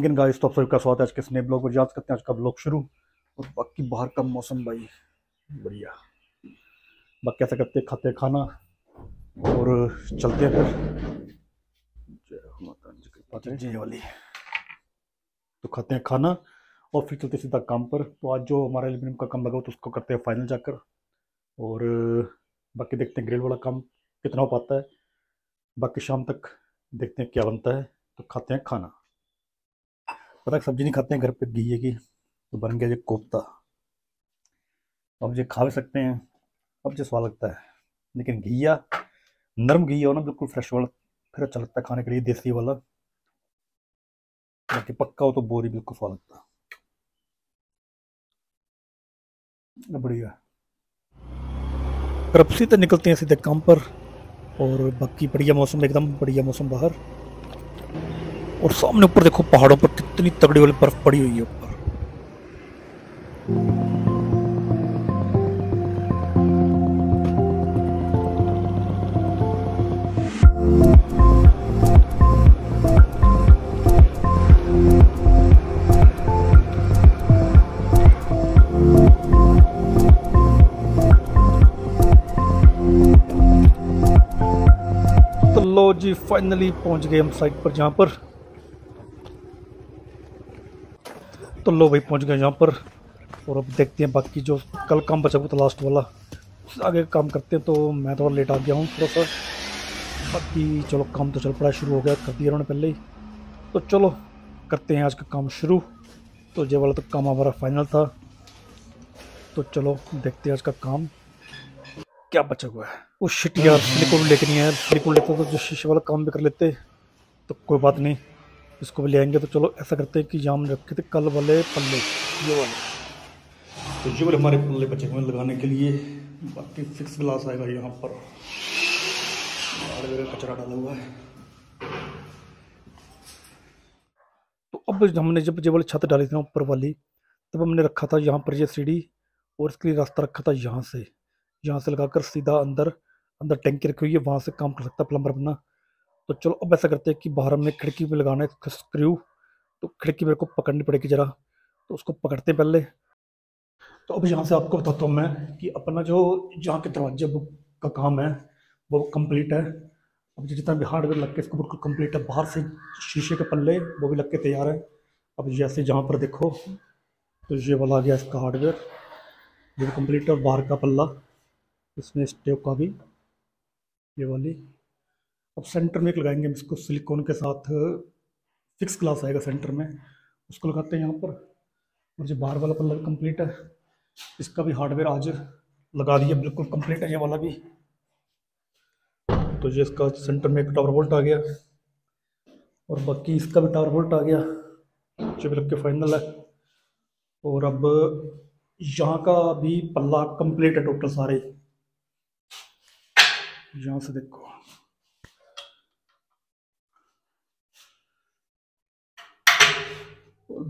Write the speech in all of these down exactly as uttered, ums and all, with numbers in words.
Again guys, तो आप सभी का स्वागत है आज के नए ब्लॉग पर। याद करते हैं आज का ब्लॉग शुरू। और बाकी बाहर का मौसम भाई बढ़िया, बाकी ऐसा करते खाते खाना और चलते हैं फिर जी वाली। तो खाते हैं खाना और फिर चलते सीधा काम पर। तो आज जो हमारा एल्यूमिनियम का काम लगा तो उसको करते हैं फाइनल जाकर, और बाकी देखते हैं ग्रिल वाला काम कितना हो पाता है। बाकी शाम तक देखते हैं क्या बनता है। तो खाते हैं खाना, पता है सब्जी नहीं खाते हैं घर पे घी की, तो बन गया ये कोफ्ता। अब ये खा भी सकते हैं, अब जो स्वाद लगता है, लेकिन घीया नरम घी हो ना, बिल्कुल फ्रेश वाला, फिर अच्छा लगता है खाने के लिए, देसी वाला। बाकी पक्का हो तो बोरी बिल्कुल स्वाद लगता है, बढ़िया। करप्सी तो निकलते हैं सीधे काम पर, और बाकी बढ़िया मौसम, एकदम बढ़िया मौसम बाहर। और सामने ऊपर देखो पहाड़ों पर कितनी तगड़ी वाली बर्फ पड़ी हुई है ऊपर। तो लो जी, फाइनली पहुंच गए हम साइट पर, जहां पर तो लो भाई पहुंच गए यहाँ पर। और अब देखते हैं बाकी जो कल काम बचा हुआ था लास्ट वाला, उससे आगे काम करते हैं। तो मैं थोड़ा लेट आ गया हूँ थोड़ा सा, बाकी चलो काम तो चल पड़ा, शुरू हो गया, कर दिया उन्होंने पहले ही। तो चलो करते हैं आज का काम शुरू। तो ये वाला तो काम हमारा फाइनल था। तो चलो देखते हैं आज का काम क्या बचा हुआ है। वो शिट यार, सिलिकॉन लेके नहीं आया, सिलिकॉन लेते तो जो शीशे वाला काम भी कर लेते। तो कोई बात नहीं, इसको भी ले आएंगे। तो चलो ऐसा करते हैं कि जाम रखे थे कल वाले पल्ले, ये वाले, तो ये वाले हमारे पल्ले बचे हुए लगाने के लिए। बाकी फिक्स ग्लास आएगा यहाँ पर, कचरा डाला हुआ है। तो अब हमने जब ये वाली छत डाली थी ना ऊपर वाली, तब हमने रखा था यहाँ पर ये सीढ़ी, और इसके लिए रास्ता रखा था यहाँ से, यहाँ से लगाकर सीधा अंदर, अंदर टैंकी रखी हुई है, वहाँ से काम कर सकता प्लम्बर अपना। तो चलो अब ऐसा करते हैं कि बाहर हमने खिड़की पे लगाना है स्क्रू, तो खिड़की मेरे को पकड़नी पड़ेगी ज़रा, तो उसको पकड़ते हैं पहले। तो अब यहाँ से आपको बताता हूँ मैं कि अपना जो जहाँ के दरवाजे का काम है वो कंप्लीट है। अब जितना भी हार्डवेयर लग के इसको बिल्कुल कंप्लीट है, बाहर से शीशे के पल्ले वो भी लग के तैयार है। अब जैसे जहाँ पर देखो, तो ये वाला आ गया इसका हार्डवेयर, ये भी कम्प्लीट है। और बाहर का पल्ला, इसमें स्टेव का भी, ये वाली। अब सेंटर में एक लगाएंगे हम इसको सिलिकॉन के साथ, फिक्स ग्लास आएगा सेंटर में, उसको लगाते हैं यहाँ पर। और जो बाहर वाला पल्ला कंप्लीट है, इसका भी हार्डवेयर आज लगा दिया, बिल्कुल कंप्लीट है ये वाला भी। तो ये इसका सेंटर में एक टावर बोल्ट आ गया, और बाकी इसका भी टावर बोल्ट आ गया, जो लग के फाइनल है। और अब यहाँ का भी पल्ला कंप्लीट है टोटल सारे, यहाँ से देखो।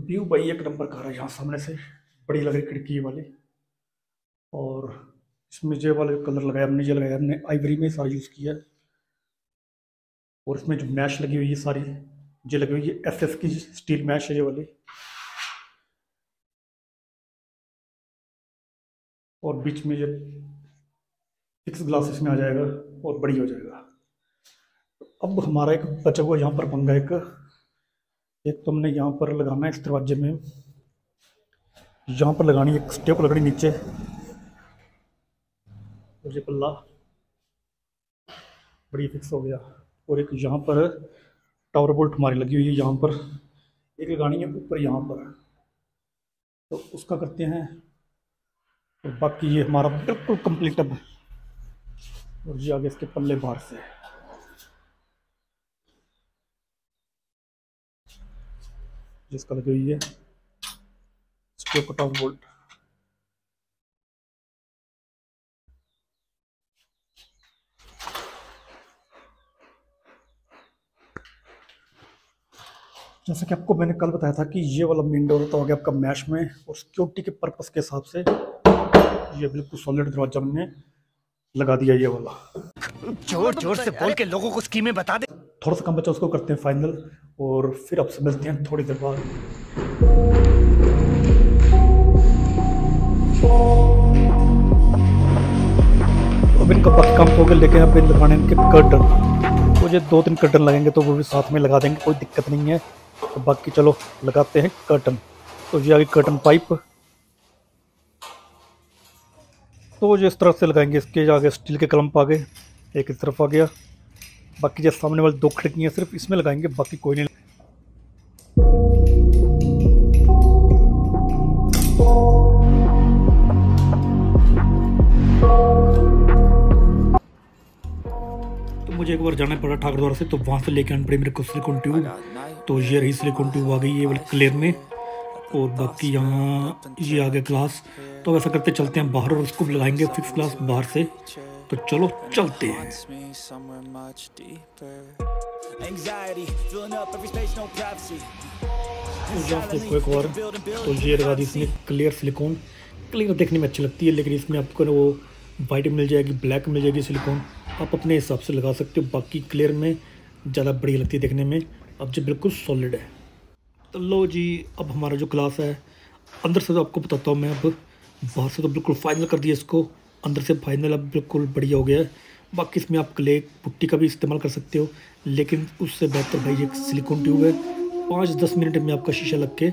व्यू भाई एक नंबर का रहा है, यहाँ सामने से बड़ी लग रही खिड़की वाली। और इसमें जो वाले कलर लगाया हमने, जो लगाया हमने आइवरी में सारा यूज़ किया। और इसमें जो मैश लगी हुई है सारी, जो लगी हुई है एस एस की स्टील मैश है ये वाली। और बीच में जो फिक्स ग्लास इसमें आ जाएगा और बड़ी हो जाएगा। अब हमारा एक बचा हुआ यहाँ पर पंगा, एक एक तो हमने यहाँ पर लगाना है इस दरवाजे में, यहाँ पर लगानी एक स्टेप लगानी नीचे, और ये पल्ला बड़ी फिक्स हो गया। और एक यहाँ पर टावर बोल्ट हमारी लगी हुई है यहाँ पर, एक लगानी है ऊपर यहाँ पर, तो उसका करते हैं। और बाकी ये हमारा बिल्कुल कंप्लीट अब। और ये आगे इसके पल्ले बाहर से, जिसका लगी हुई है स्क्रू कट ऑफ बोल्ट। जैसा कि आपको मैंने कल बताया था कि ये वाला मेन डोर तो आ गया आपका मैश में, और सिक्योरिटी के पर्पस के हिसाब से ये बिल्कुल सॉलिड दरवाजा हमने लगा दिया ये वाला। जोर जोर से बोल के लोगों को स्कीमें बता दे। थोड़ा सा काम बचा, उसको करते हैं फाइनल। और फिर आपसे मिलते हैं थोड़ी देर बाद। अब इनका बाकी काम हो गया, लेकिन अब लगाने इनके कर्टन, तो ये दो तीन कर्टन लगेंगे तो वो भी साथ में लगा देंगे, कोई दिक्कत नहीं है। तो बाकी चलो लगाते हैं कर्टन। तो ये आगे कर्टन पाइप, तो ये इस तरफ से लगाएंगे। इसके आगे स्टील के कलम आ गए, एक इस तरफ आ गया। बाकी जो सामने वाली दो खिड़कियाँ सिर्फ इसमें लगाएंगे, बाकी कोई नहीं। तो मुझे एक बार जाना पड़ा ठाकुर द्वारा से, तो वहाँ से लेके आना पड़ी मेरे को सिलिकॉन ट्यूब। तो ये रही सिलिकॉन ट्यूब, आ गई ये वाली क्लेयर में। और बाकी यहाँ ये आ गया ग्लास। तो ऐसा करते चलते हैं बाहर और उसको लगाएंगे फिक्स ग्लास बाहर से। तो चलो चलते हैं। तो ये लगा दी इसमें क्लियर सिलिकॉन। क्लियर देखने में अच्छी लगती है, लेकिन इसमें आपको वो वाइट मिल जाएगी, ब्लैक मिल जाएगी सिलिकॉन, आप अपने हिसाब से लगा सकते हो। बाकी क्लियर में ज़्यादा बढ़िया लगती है देखने में। अब जो बिल्कुल सॉलिड है। तो लो जी, अब हमारा जो ग्लास है अंदर से तो आपको बताता हूँ मैं। अब बाहर से तो बिल्कुल फाइनल कर दिया इसको, अंदर से फाइनल अब बिल्कुल बढ़िया हो गया है। बाकी इसमें आप क्ले पुट्टी का भी इस्तेमाल कर सकते हो, लेकिन उससे बेहतर भाई एक सिलिकॉन ट्यूब है। पाँच दस मिनट में आपका शीशा लग के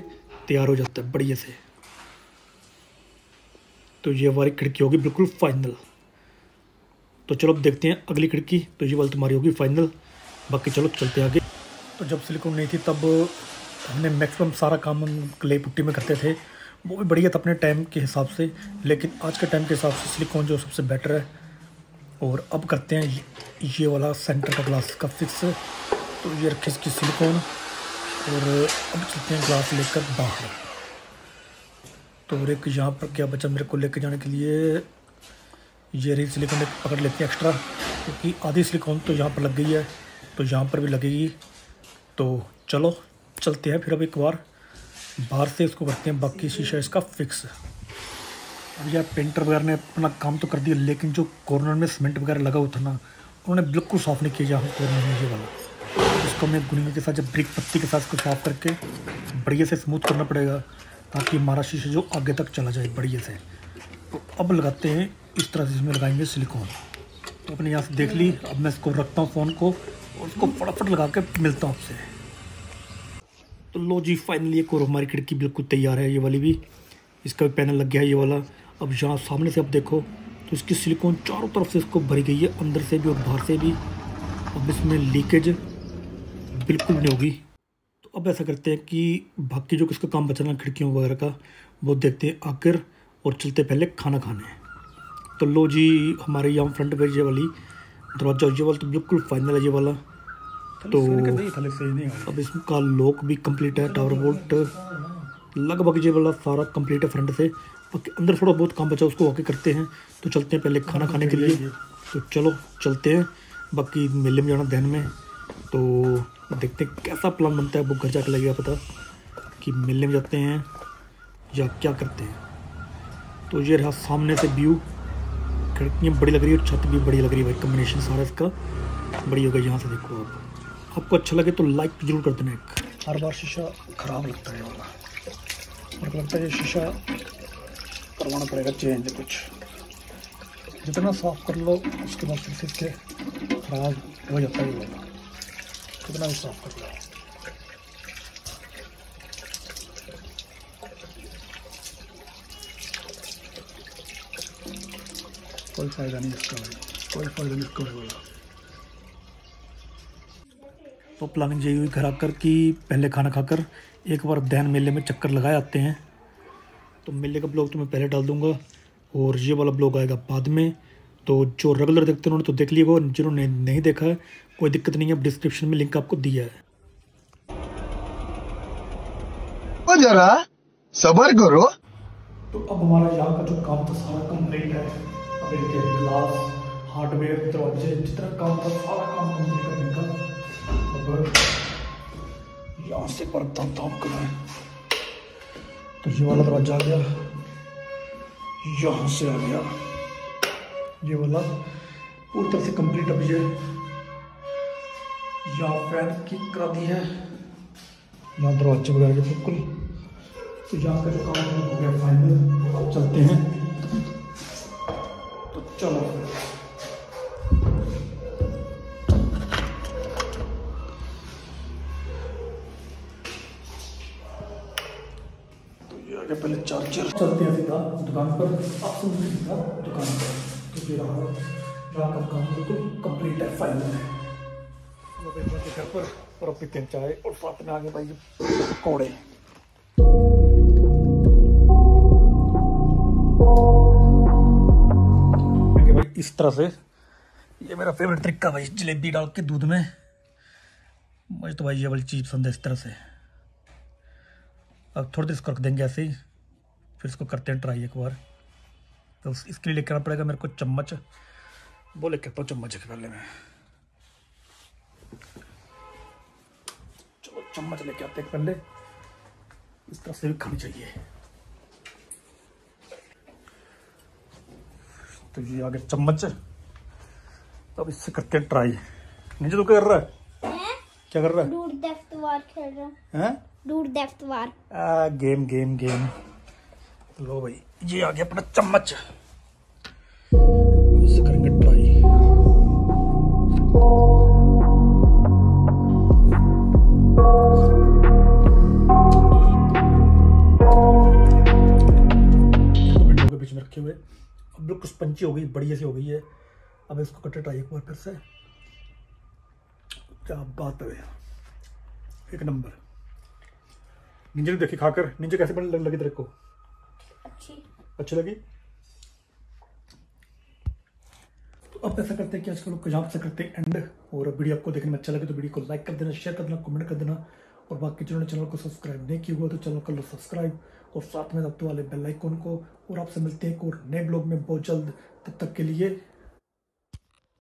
तैयार हो जाता है बढ़िया से। तो ये हमारी खिड़की होगी बिल्कुल फाइनल। तो चलो अब देखते हैं अगली खिड़की। तो ये वाली तुम्हारी होगी फाइनल। बाकी चलो चलते हैं आगे। तो जब सिलिकॉन नहीं थी तब हमने मैक्सिमम सारा काम हम क्ले पुट्टी में करते थे, वो भी बढ़िया था अपने टाइम के हिसाब से। लेकिन आज के टाइम के हिसाब से सिलिकॉन जो सबसे बेटर है। और अब करते हैं ये, ये वाला सेंटर का ग्लास का फिक्स। तो ये रखे इसकी सिलिकॉन। और अब चलते हैं ग्लास लेकर बाहर। तो और एक यहाँ पर क्या बचा मेरे को लेके जाने के लिए, ये रही सिलिकॉन एक पकड़ लेते हैं एक्स्ट्रा, क्योंकि आधी सिलिकॉन तो यहाँ पर लग गई है, तो यहाँ पर भी लगेगी। तो चलो चलते हैं फिर अब एक बार बाहर से इसको करते हैं। बाकी शीशा इसका फिक्स। अब यार पेंटर वगैरह ने अपना काम तो कर दिया, लेकिन जो कॉर्नर में सीमेंट वगैरह लगा हुआ था ना, उन्होंने बिल्कुल साफ़ नहीं किया यहाँ कॉर्नर में। ये वाला इसको हमें गुनिया के साथ, जब ब्रिक पत्ती के साथ इसको साफ़ करके बढ़िया से स्मूथ करना पड़ेगा, ताकि हमारा शीशा जो आगे तक चला जाए बढ़िया से। तो अब लगाते हैं इस तरह से, इसमें लगाएंगे सिलिकॉन। तो अपने यहाँ से देख ली। अब मैं इसको रखता हूँ फ़ोन को और उसको फटाफट लगा के मिलता हूँ आपसे। तो लो जी, फाइनली एक और हमारी खिड़की बिल्कुल तैयार है। ये वाली भी, इसका भी पैनल लग गया है ये वाला। अब यहाँ सामने से आप देखो तो इसकी सिलिकॉन चारों तरफ से इसको भरी गई है, अंदर से भी और बाहर से भी। अब इसमें लीकेज बिल्कुल नहीं होगी। तो अब ऐसा करते हैं कि बाकी जो किसका काम बचाना खिड़कियों वगैरह का, वो देखते हैं आकर और चलते पहले खाना खाने। तो लो जी, हमारे यहाँ फ्रंट पे ये वाली दरवाज़ा, ये वाला तो बिल्कुल फाइनल है ये वाला। तो अब इसका लॉक भी कंप्लीट है, टावर बोल्ट लगभग ये वाला सारा कंप्लीट है फ्रंट से। बाकी अंदर थोड़ा बहुत काम बचा, उसको वाकई करते हैं। तो चलते हैं पहले खाना खाने के लिए। तो चलो चलते हैं। बाकी मेले में जाना ध्यान में, तो देखते हैं कैसा प्लान बनता है, वो घर जाकर लगेगा पता कि मेले में जाते हैं या क्या करते हैं। तो ये रहा सामने से व्यू, खिड़कियाँ बड़ी लग रही है और छत भी बड़ी लग रही है भाई। कॉम्बिनेशन सारा इसका बड़ी होगा। यहाँ से देखो आप, आपको अच्छा लगे तो लाइक जरूर कर देना। हर बार शीशा ख़राब लगता है वाला, मुझे लगता है शीशा करवाना पड़ेगा चेंज कुछ। जितना साफ कर लो उसके बाद फिर से ख़राब हो जाता है वाला, कितना भी साफ कर लो। कोई फ़ायदा नहीं इसका भाई, कोई फ़ायदा नहीं इसका वाला। तो प्लानिंग यही हुई घर आकर कि पहले खाना खाकर एक बार दैन मेले में चक्कर लगाए आते हैं। तो मेले का ब्लॉग तो मैं पहले डाल दूंगा और ये वाला ब्लॉग आएगा बाद में। तो जो रेगुलर देखते हैं उन्होंने तो देख लिया होगा, जिन्होंने नहीं देखा है कोई दिक्कत नहीं है, डिस्क्रिप्शन में लिंक आपको दिया है। तो जरा सब्र करो। तो अब हमारा यहाँ का जो काम था सारा कम्प्लीट है। अब इनके ग्लास, हार्डवेयर, दरवाजे, जितना काम था सारा काम कम्प्लीट करने का। यहाँ से पर दाम दाम करें। तो ये वाला दरवाजा आ गया, यहाँ से आ गया ये वाला पूरी तरह से कंप्लीट। अब ये यहाँ फैन की करा दी है। यहाँ दरवाजे वगैरह के बिल्कुल। तो यहाँ पर काम हो गया फाइनल, अब चलते हैं। तो चलो तो ये आगे पहले चार्जर, चलते हैं सीधा दुकान पर। आपसे सीधा दुकान पर तो फिर यहाँ का काम बिल्कुल कंप्लीट है, फाइनल है। घर पर और पीते चाय और साथ में आगे भाई पकौड़े। इस तरह से ये मेरा फेवरेट ट्रिक का भाई, जलेबी डाल के दूध में। मुझे तो भाई ये वाली चीज पसंद है। इस तरह से अब थोड़ी देर इसको रख देंगे ऐसे ही, फिर इसको करते हैं ट्राई एक बार। तो इसके लिए लेकर आना पड़ेगा मेरे को चम्मच, वो लेकर पाओ चम्मच के पहले में। चलो चम्मच लेके आते हैं पहले, इस तरह से भी खानी चाहिए। तो ये आगे चम्मच, तो अब इससे करते हैं ट्राई। नीचे तो क्या कर रहा है? है क्या कर रहा है? डूड डेफ्ट वार खेल रहा है। डूड डेफ्ट वार आ, गेम गेम गेम। लो भाई ये आ गया अपना चम्मच, इससे करेंगे ट्राई। रखे हुए अब बिल्कुल स्पंची हो गई, बढ़िया सी हो गई है। अब इसको कटे ट्राई एक बार फिर से। क्या बात है, एक नंबर। नीचे देखी खाकर, नीचे कैसे बन लगी तेरे को? अच्छी अच्छी लगी। तो अब ऐसा करते हैं कि आजकल लोग यहाँ से करते हैं एंड। और वीडियो आपको देखने में अच्छा लगे तो वीडियो को लाइक कर देना, शेयर कर देना, कमेंट कर देना। और बाकी जिन्होंने चैनल को सब्सक्राइब नहीं किया हुआ तो चैनल कर लो सब्सक्राइब, और साथ में रखते वाले बेल आइकन को। और आपसे मिलते हैं एक और नए ब्लॉग में बहुत जल्द, तब तक के लिए।